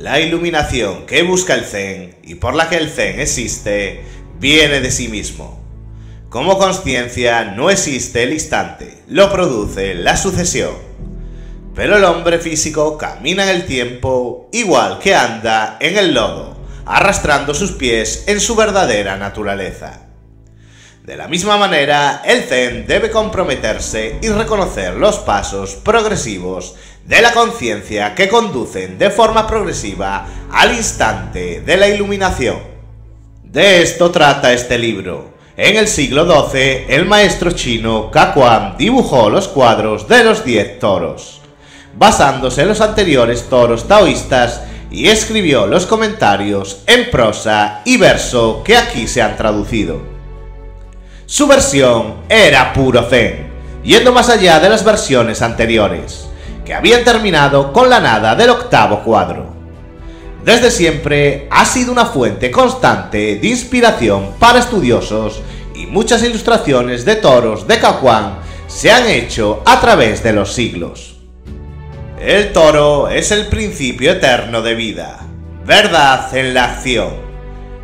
La iluminación que busca el Zen y por la que el Zen existe, viene de sí mismo. Como conciencia no existe el instante, lo produce la sucesión. Pero el hombre físico camina en el tiempo igual que anda en el lodo, arrastrando sus pies en su verdadera naturaleza. De la misma manera, el Zen debe comprometerse y reconocer los pasos progresivos de la conciencia que conducen de forma progresiva al instante de la iluminación. De esto trata este libro. En el siglo XII, el maestro chino Kakuan dibujó los cuadros de los 10 toros, basándose en los anteriores toros taoístas, y escribió los comentarios en prosa y verso que aquí se han traducido. Su versión era puro Zen, yendo más allá de las versiones anteriores, que habían terminado con la nada del octavo cuadro. Desde siempre ha sido una fuente constante de inspiración para estudiosos, y muchas ilustraciones de toros de Kakuan se han hecho a través de los siglos. El toro es el principio eterno de vida, verdad en la acción.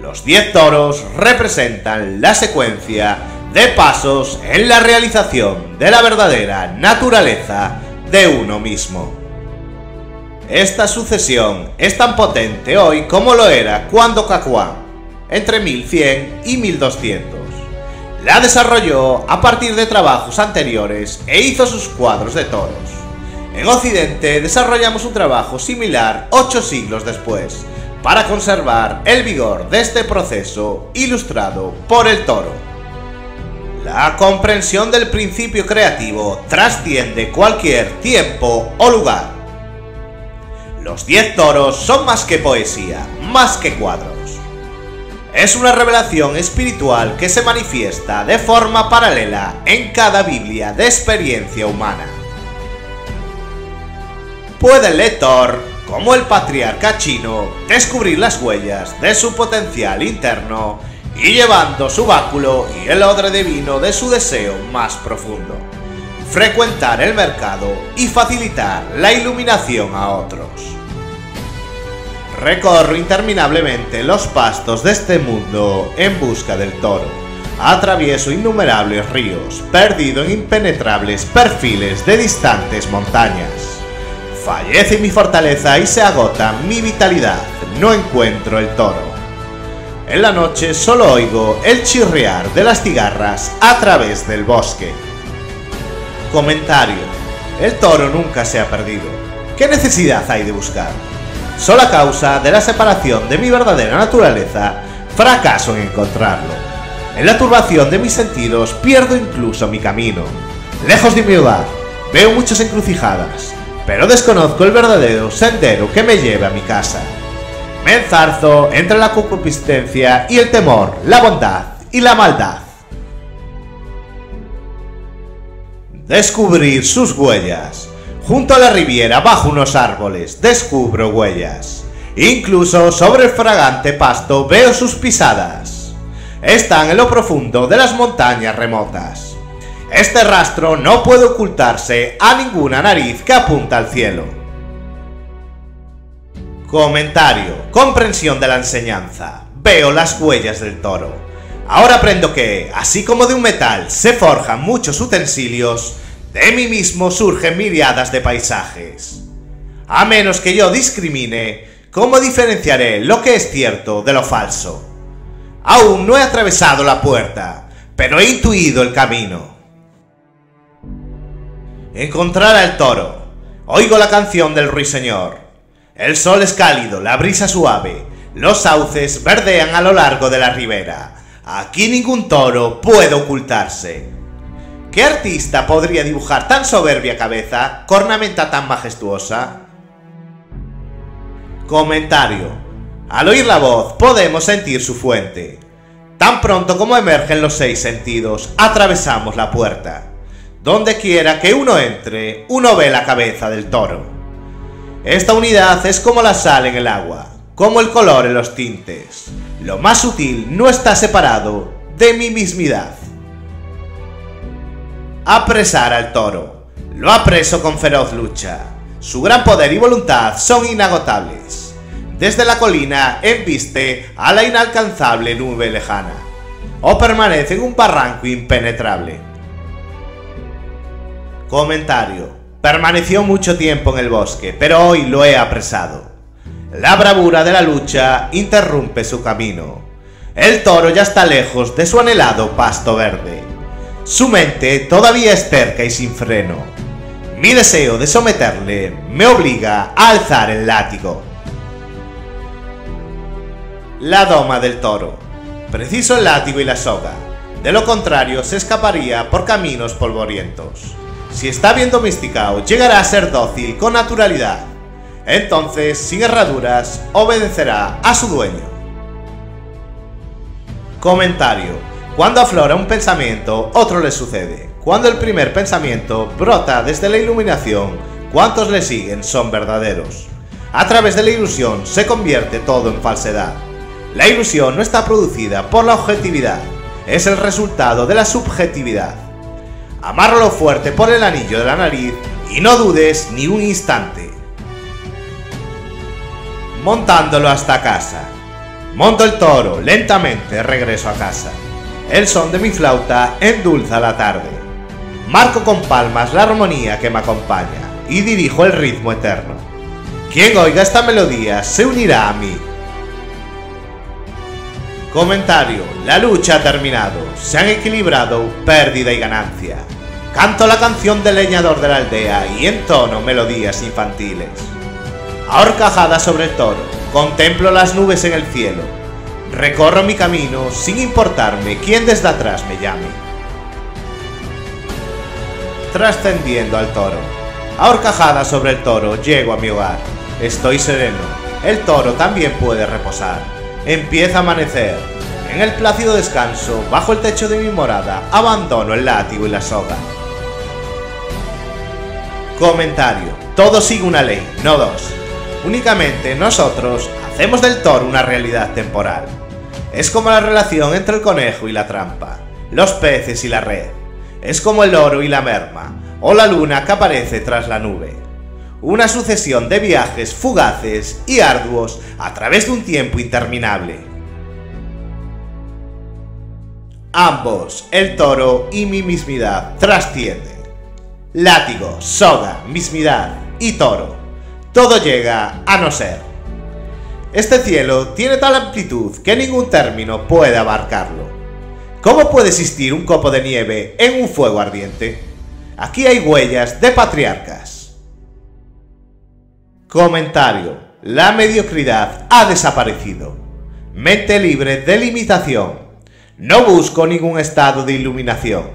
Los 10 toros representan la secuencia de pasos en la realización de la verdadera naturaleza de uno mismo. Esta sucesión es tan potente hoy como lo era cuando Kakuan, entre 1100 y 1200, la desarrolló a partir de trabajos anteriores e hizo sus cuadros de toros. En Occidente desarrollamos un trabajo similar 8 siglos después, para conservar el vigor de este proceso ilustrado por el toro. La comprensión del principio creativo trasciende cualquier tiempo o lugar. Los 10 toros son más que poesía, más que cuadros. Es una revelación espiritual que se manifiesta de forma paralela en cada Biblia de experiencia humana. Puede el lector, como el patriarca chino, descubrir las huellas de su potencial interno y llevando su báculo y el odre de vino de su deseo más profundo, frecuentar el mercado y facilitar la iluminación a otros. Recorro interminablemente los pastos de este mundo en busca del toro, atravieso innumerables ríos, perdido en impenetrables perfiles de distantes montañas. Fallece mi fortaleza y se agota mi vitalidad, no encuentro el toro. En la noche solo oigo el chirriar de las cigarras a través del bosque. Comentario: el toro nunca se ha perdido. ¿Qué necesidad hay de buscar? Sola causa de la separación de mi verdadera naturaleza, fracaso en encontrarlo. En la turbación de mis sentidos pierdo incluso mi camino. Lejos de mi hogar, veo muchas encrucijadas, pero desconozco el verdadero sendero que me lleve a mi casa. Me enzarzo entre la concupiscencia y el temor, la bondad y la maldad. Descubrir sus huellas. Junto a la riviera, bajo unos árboles, descubro huellas. Incluso sobre el fragante pasto veo sus pisadas. Están en lo profundo de las montañas remotas. Este rastro no puede ocultarse a ninguna nariz que apunta al cielo. Comentario: comprensión de la enseñanza. Veo las huellas del toro. Ahora aprendo que, así como de un metal se forjan muchos utensilios, de mí mismo surgen miriadas de paisajes. A menos que yo discrimine, ¿cómo diferenciaré lo que es cierto de lo falso? Aún no he atravesado la puerta, pero he intuido el camino. Encontrar al toro. Oigo la canción del ruiseñor. El sol es cálido, la brisa suave. Los sauces verdean a lo largo de la ribera. Aquí ningún toro puede ocultarse. ¿Qué artista podría dibujar tan soberbia cabeza, cornamenta tan majestuosa? Comentario: al oír la voz podemos sentir su fuente. Tan pronto como emergen los 6 sentidos, atravesamos la puerta. Donde quiera que uno entre, uno ve la cabeza del toro. Esta unidad es como la sal en el agua, como el color en los tintes. Lo más sutil no está separado de mi mismidad. Apresar al toro. Lo apreso con feroz lucha. Su gran poder y voluntad son inagotables. desde la colina embiste a la inalcanzable nube lejana, o permanece en un barranco impenetrable. Comentario: permaneció mucho tiempo en el bosque, pero hoy lo he apresado. La bravura de la lucha interrumpe su camino. El toro ya está lejos de su anhelado pasto verde. Su mente todavía es terca y sin freno. Mi deseo de someterle me obliga a alzar el látigo. La doma del toro. Preciso el látigo y la soga. De lo contrario se escaparía por caminos polvorientos. Si está bien domesticado, llegará a ser dócil con naturalidad. Entonces, sin herraduras, obedecerá a su dueño. Comentario: cuando aflora un pensamiento, otro le sucede. Cuando el primer pensamiento brota desde la iluminación, cuantos le siguen son verdaderos. A través de la ilusión se convierte todo en falsedad. La ilusión no está producida por la objetividad, es el resultado de la subjetividad. Amárralo fuerte por el anillo de la nariz y no dudes ni un instante. Montándolo hasta casa. Monto el toro, lentamente regreso a casa. El son de mi flauta endulza la tarde. Marco con palmas la armonía que me acompaña y dirijo el ritmo eterno. Quien oiga esta melodía se unirá a mí. Comentario: la lucha ha terminado, se han equilibrado pérdida y ganancia. Canto la canción del leñador de la aldea y entono melodías infantiles. Ahorcajada sobre el toro, contemplo las nubes en el cielo. Recorro mi camino sin importarme quién desde atrás me llame. Trascendiendo al toro. Ahorcajada sobre el toro, llego a mi hogar. Estoy sereno, el toro también puede reposar. Empieza a amanecer. En el plácido descanso, bajo el techo de mi morada, abandono el látigo y la soga. Comentario: todo sigue una ley, no dos. Únicamente nosotros hacemos del toro una realidad temporal. Es como la relación entre el conejo y la trampa, los peces y la red. Es como el oro y la merma, o la luna que aparece tras la nube. Una sucesión de viajes fugaces y arduos a través de un tiempo interminable. Ambos, el toro y mi mismidad, trascienden. Látigo, soga, mismidad y toro. Todo llega a no ser. Este cielo tiene tal amplitud que ningún término puede abarcarlo. ¿Cómo puede existir un copo de nieve en un fuego ardiente? Aquí hay huellas de patriarcas. Comentario: la mediocridad ha desaparecido. Mente libre de limitación. No busco ningún estado de iluminación.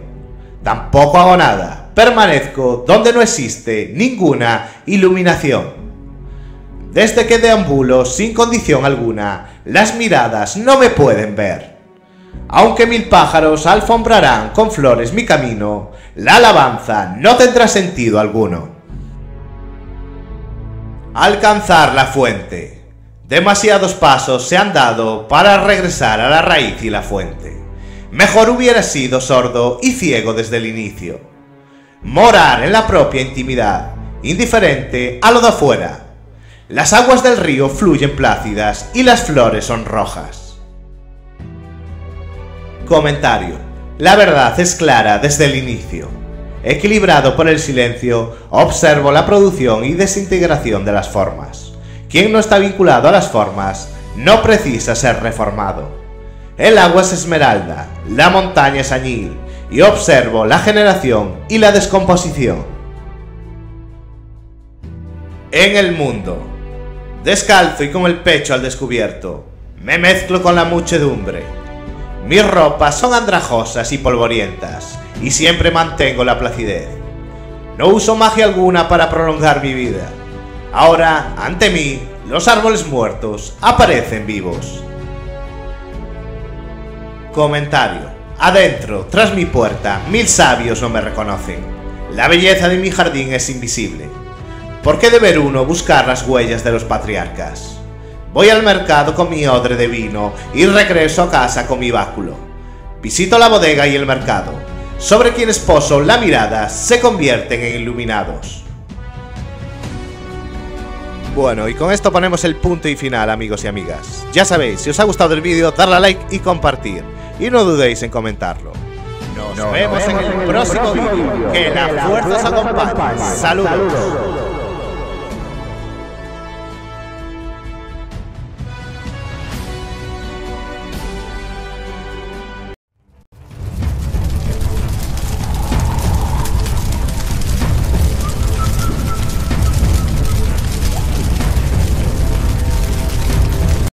Tampoco hago nada. Permanezco donde no existe ninguna iluminación. Desde que deambulo sin condición alguna, las miradas no me pueden ver. Aunque 1000 pájaros alfombrarán con flores mi camino, la alabanza no tendrá sentido alguno. Alcanzar la fuente. Demasiados pasos se han dado para regresar a la raíz y la fuente. Mejor hubiera sido sordo y ciego desde el inicio. Morar en la propia intimidad, indiferente a lo de afuera. Las aguas del río fluyen plácidas y las flores son rojas. Comentario: la verdad es clara desde el inicio. Equilibrado por el silencio, observo la producción y desintegración de las formas. Quien no está vinculado a las formas, no precisa ser reformado. El agua es esmeralda, la montaña es añil, y observo la generación y la descomposición. En el mundo. Descalzo y con el pecho al descubierto, me mezclo con la muchedumbre. Mis ropas son andrajosas y polvorientas, y siempre mantengo la placidez. No uso magia alguna para prolongar mi vida. Ahora, ante mí, los árboles muertos aparecen vivos. Comentario: adentro, tras mi puerta, 1000 sabios no me reconocen. La belleza de mi jardín es invisible. ¿Por qué deber uno buscar las huellas de los patriarcas? Voy al mercado con mi odre de vino y regreso a casa con mi báculo. Visito la bodega y el mercado. Sobre quienes poso la mirada se convierten en iluminados. Bueno, y con esto ponemos el punto y final, amigos y amigas. Ya sabéis, si os ha gustado el vídeo, darle a like y compartir. Y no dudéis en comentarlo. Nos vemos en el próximo vídeo. Que la fuerza os acompañe. Saludos.